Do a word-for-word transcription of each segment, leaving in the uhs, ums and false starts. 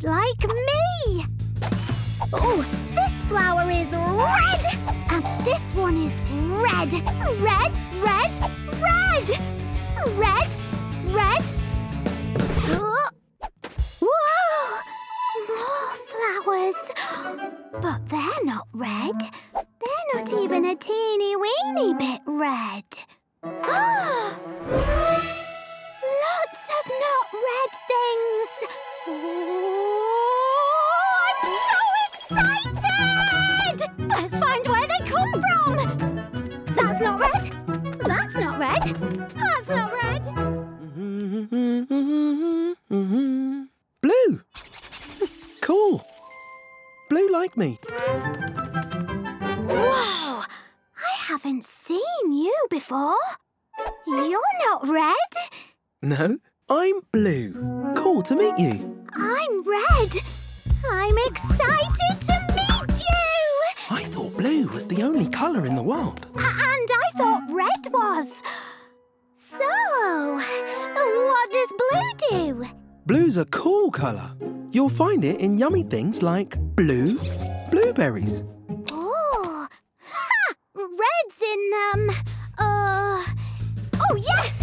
red like me. Oh, this flower is red. And this one is red. Red, red, red. Red, red. Oh. Whoa! More flowers. But they're not red. They're not even a teeny weeny bit red. Lots of not red things. Oh, I'm so excited! Let's find where they come from. That's not red. That's not red. That's not red. Blue. Cool. Blue like me. Wow! I haven't seen you before. You're not red. No, I'm blue. Cool to meet you. I'm red. I'm excited to meet you. I thought blue was the only colour in the world. And I thought red was. So, what does blue do? Blue's a cool colour. You'll find it in yummy things like blue blueberries. Oh. Ha! Red's in, um, uh... oh, yes!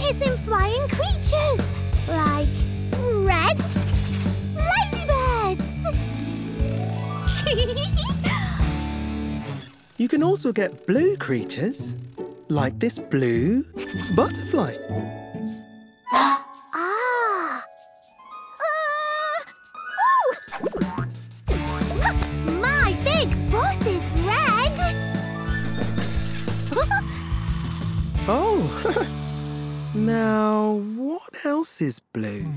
It's in flying creatures, like red ladybirds. You can also get blue creatures, like this blue butterfly. Ah! Ah! Oh! My big boss is red. Oh! Now, what else is blue? Red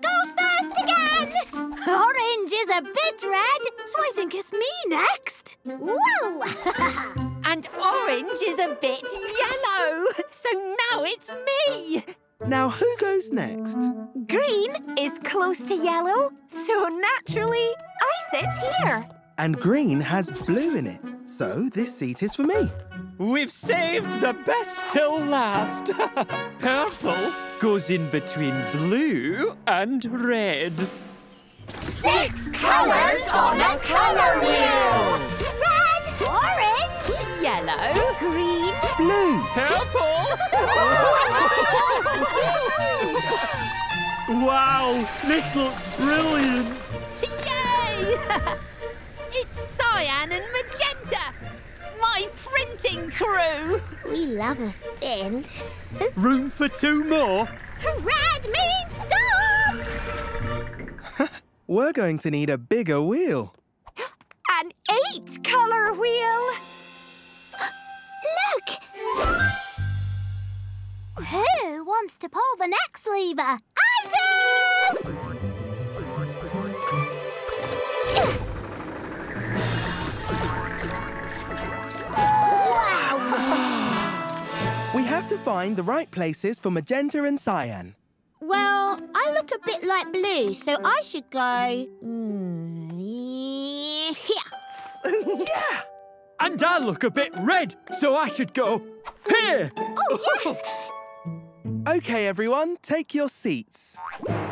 goes first again! Orange is a bit red, so I think it's me next. Woo! And orange is a bit yellow, so now it's me. Now, who goes next? Green is close to yellow, so naturally, I sit here. And green has blue in it, so this seat is for me. We've saved the best till last. Purple goes in between blue and red. Six colours on a colour wheel! Red, orange, yellow, green, blue, purple. Wow, this looks brilliant! Yay! It's cyan and magenta, my printing crew. We love a spin. Room for two more? Red means stop! We're going to need a bigger wheel. An eight-colour wheel! Look! Who wants to pull the next lever? I do! Wow! We have to find the right places for magenta and cyan. Well, I look a bit like blue, so I should go... Mm, here. Yeah! And I look a bit red, so I should go... here! Oh, yes! OK, everyone, take your seats. Red!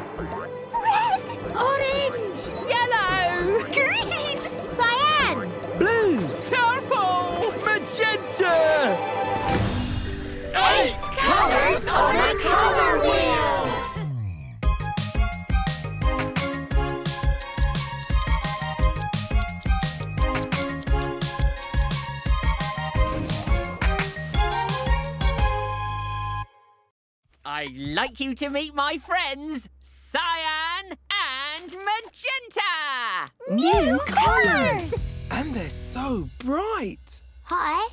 Orange! Yellow! Green! Cyan! Blue! Purple! Magenta! Eight, Eight colours on a colour wheel! I'd like you to meet my friends, cyan and magenta! New colours! And they're so bright! Hi,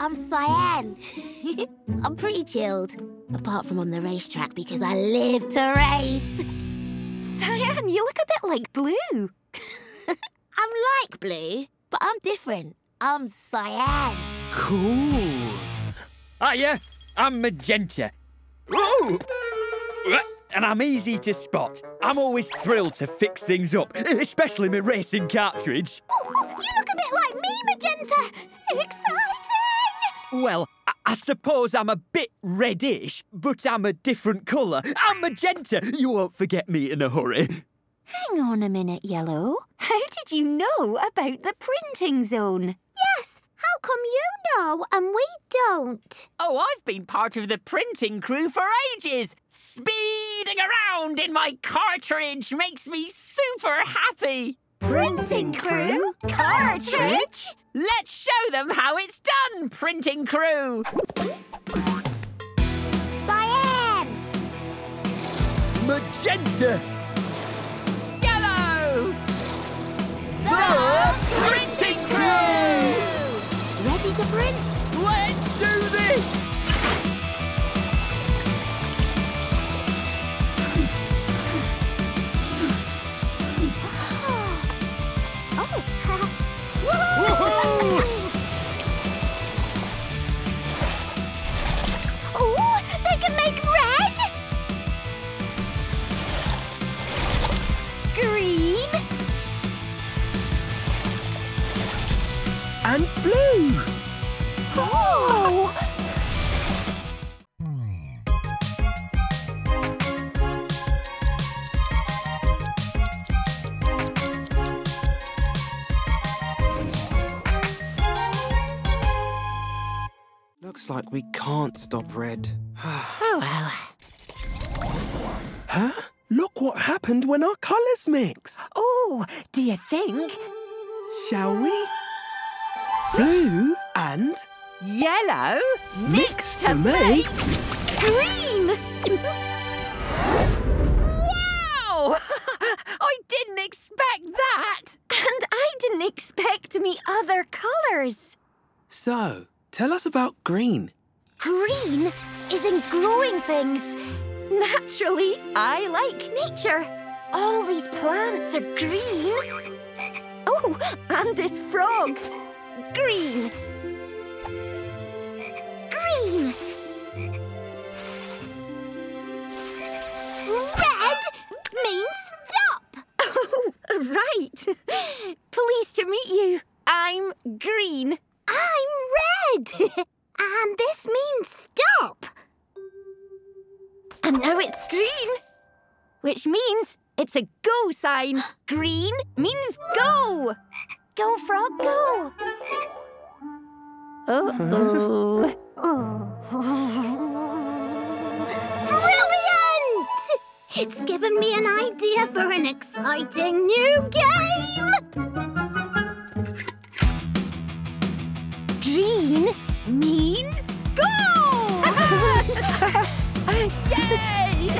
I'm cyan. I'm pretty chilled, apart from on the racetrack because I live to race. Cyan, you look a bit like blue. I'm like blue, but I'm different. I'm cyan. Cool. Hiya, I'm magenta. Oh! and I'm easy to spot. I'm always thrilled to fix things up, especially my racing cartridge. Oh, oh, you look a bit like me, Magenta. Exciting! Well, I, I suppose I'm a bit reddish, but I'm a different colour. I'm Magenta. You won't forget me in a hurry. Hang on a minute, Yellow. How did you know about the printing zone? Yes, how come you know and we don't? Oh, I've been part of the printing crew for ages. Speeding around in my cartridge makes me super happy. Printing crew? Cartridge? Let's show them how it's done, printing crew. Cyan. Magenta. The printing crew! Ready to print? Let's do this! Oh! Woohoo! Oh, they can make red! Green! And blue! Oh! Looks like we can't stop red. Oh well. Huh? Look what happened when our colours mixed! Oh, do you think? Shall we? Blue and yellow mixed to make green! Wow! I didn't expect that! And I didn't expect me other colours. So, tell us about green. Green isn't growing things. Naturally, I like nature. All these plants are green. Oh, and this frog. Green. Green. Red means stop. Oh, right. Pleased to meet you. I'm green. I'm red. And this means stop. And now it's green, which means it's a go sign. Green means go. Go, frog, go! Uh-oh. Brilliant! It's given me an idea for an exciting new game! Green means go! Yay!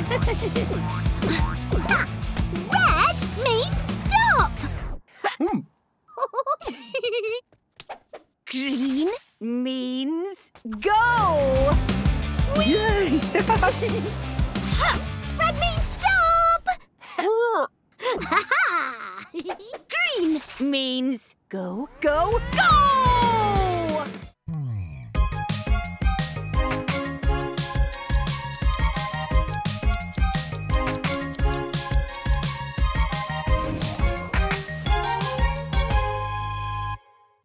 Red means stop! Mm. Green means go! Yay! Red means stop! Green means go, go, go!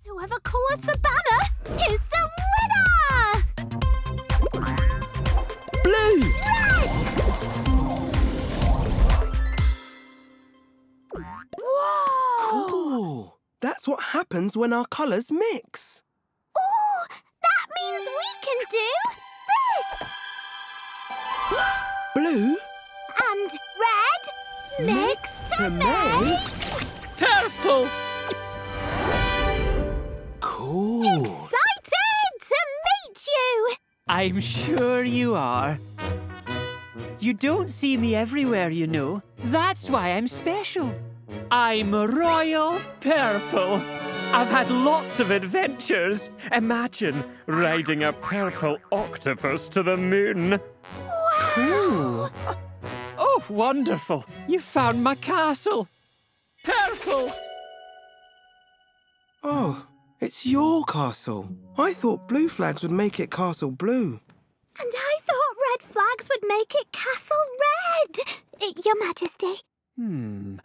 Whoever colours the banner is the winner! Blue! Red! Whoa! Cool! That's what happens when our colours mix. Ooh! That means we can do this! Blue and red mixed, mixed to make purple! Ooh. Excited to meet you! I'm sure you are. You don't see me everywhere, you know. That's why I'm special. I'm Royal Purple. I've had lots of adventures. Imagine riding a purple octopus to the moon. Wow! Ooh. Oh, wonderful. You found my castle. Purple! Oh. It's your castle. I thought blue flags would make it Castle Blue. And I thought flags would make it castle red, Your Majesty. Hmm,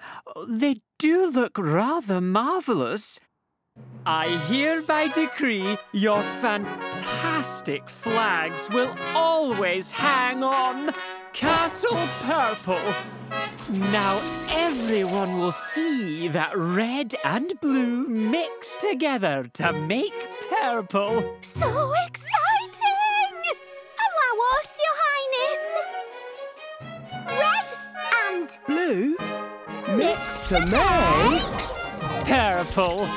they do look rather marvellous. I hereby decree your fantastic flags will always hang on Castle Purple. Now everyone will see that red and blue mix together to make purple. So exciting! Allow us, Your Highness. Red and blue mix to make purple. Purple!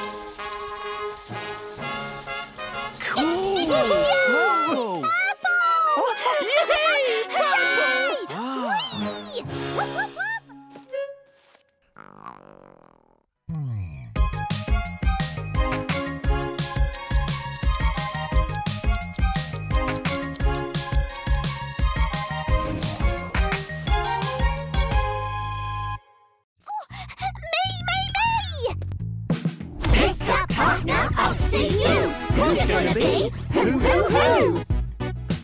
Yay! Purple! Who's gonna be? Who, who, who?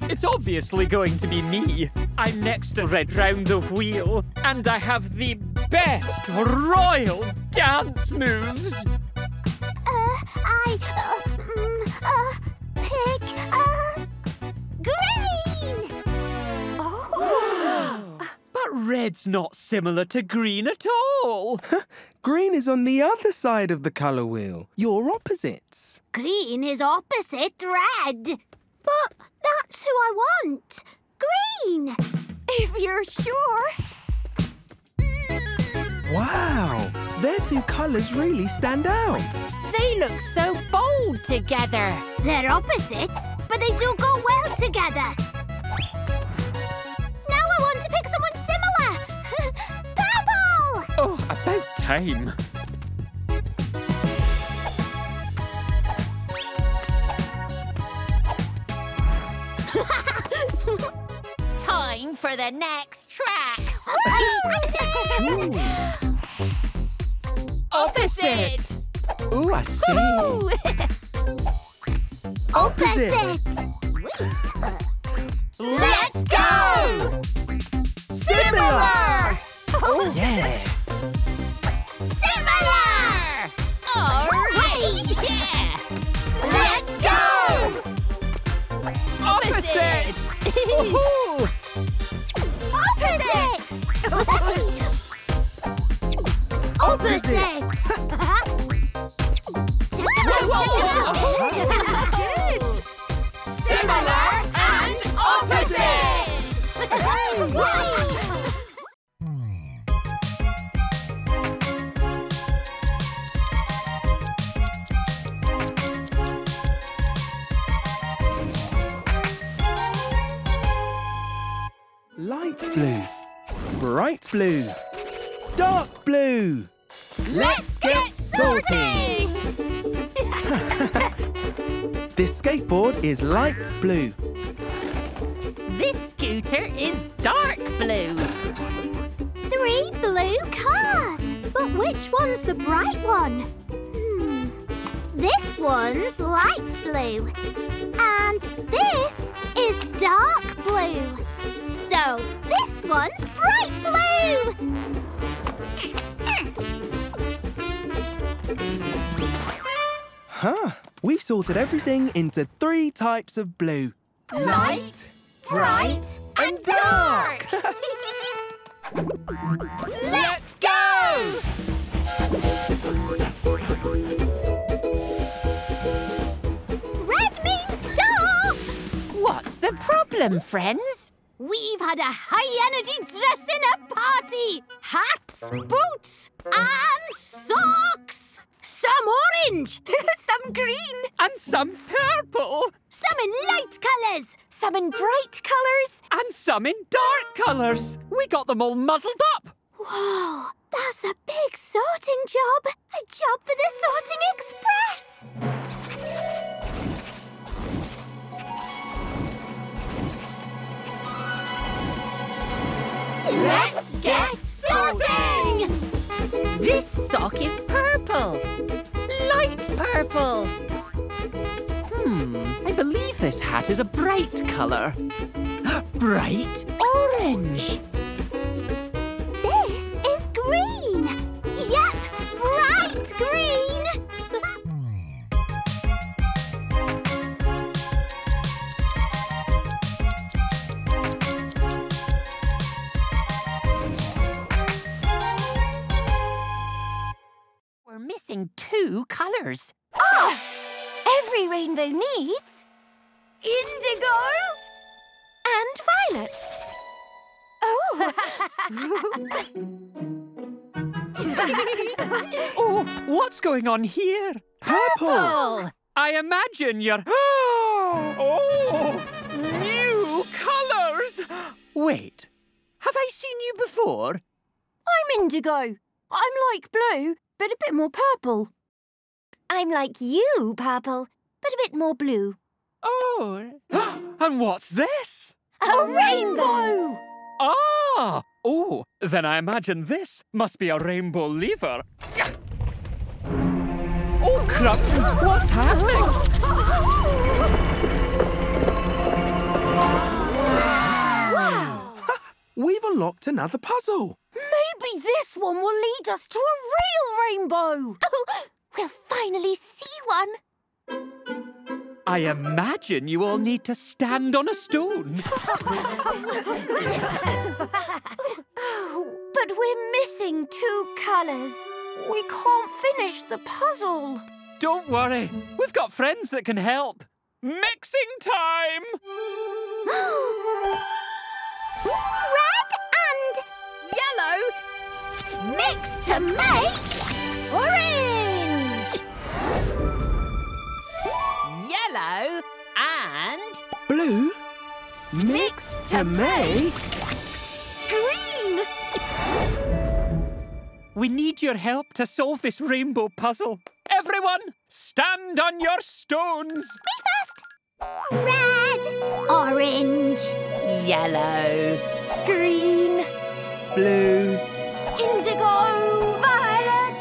It's obviously going to be me. I'm next to Red Round the Wheel, and I have the best royal dance moves. Uh, I, uh, mm, uh, pick, uh, green! Oh. But red's not similar to green at all. Green is on the other side of the colour wheel. You're opposites. Green is opposite red. But that's who I want. Green! If you're sure. Wow! Their two colours really stand out. They look so bold together. They're opposites, but they do go well together. Now I want to pick someone similar. Purple! Oh, about time. Time for the next track. Opposite. Ooh, I see. Opposite. Let's go. Similar. Oh yeah. Similar. All right. Yeah. Let's go. Opposite! Woohoo! Opposite! Opposite! Check it out! Whoa, similar and opposite! Light blue, bright blue, dark blue. Let's get sorting! This skateboard is light blue. This scooter is dark blue. Three blue cars, but which one's the bright one? Hmm. This one's light blue, and this is dark blue. So, this one's bright blue! Huh. We've sorted everything into three types of blue. Light, bright, and dark! Let's go! Red means stop! What's the problem, friends? We've had a high-energy dressing-up party! Hats, boots, and socks! Some orange! Some green! And some purple! Some in light colours! Some in bright colours! And some in dark colours! We got them all muddled up! Whoa! That's a big sorting job! A job for the Sorting Express! Let's get sorting! This sock is purple. Light purple. Hmm, I believe this hat is a bright colour. bright orange. This is green. Yep, bright green. We're missing two colours. Us! Every rainbow needs indigo and violet. Oh! Oh, what's going on here? Purple! I imagine you're... Oh! New colours! Wait, have I seen you before? I'm indigo. I'm like blue, but a bit more purple. I'm like you, purple, but a bit more blue. Oh! And what's this? A, a rainbow. rainbow! Ah! Oh, then I imagine this must be a rainbow lever. Oh, crumbs! What's happening? Wow! Ha, we've unlocked another puzzle. Maybe this one will lead us to a real rainbow. Oh, we'll finally see one. I imagine you all need to stand on a stone. Oh, but we're missing two colours. We can't finish the puzzle. Don't worry. We've got friends that can help. Mixing time! Red and yellow mixed to make orange. Yellow and blue mixed to make green. We need your help to solve this rainbow puzzle. Everyone, stand on your stones. Me first. Red, orange, yellow, green, blue, indigo, violet.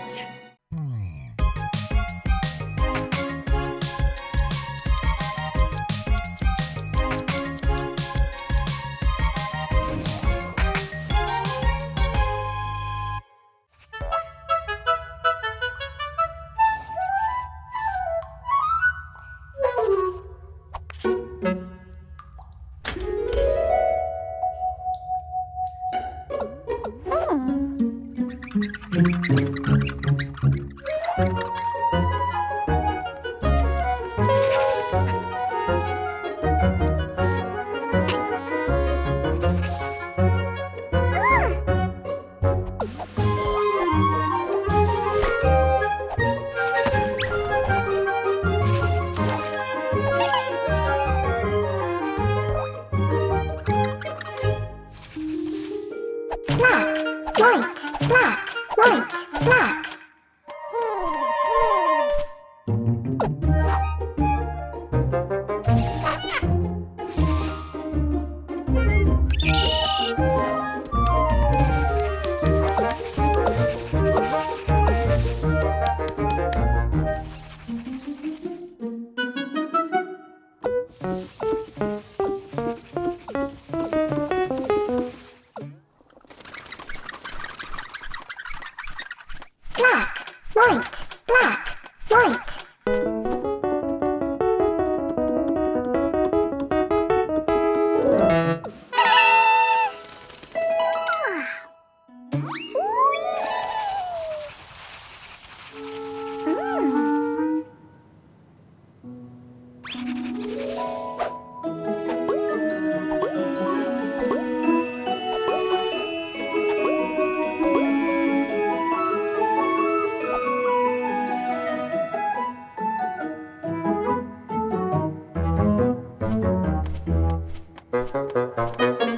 Thank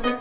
you.